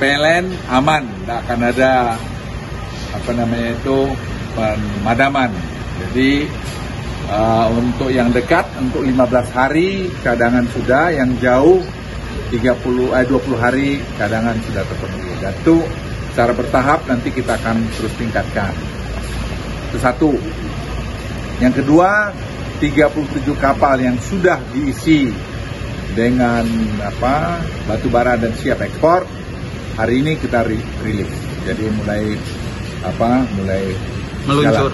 PLN aman, tidak akan ada pemadaman. Jadi untuk yang dekat untuk 15 hari cadangan sudah, yang jauh 20 hari cadangan sudah terpenuhi. Dan itu secara bertahap nanti kita akan terus tingkatkan. Itu satu. Yang kedua, 37 kapal yang sudah diisi dengan batu bara dan siap ekspor hari ini kita rilis. Jadi mulai meluncur.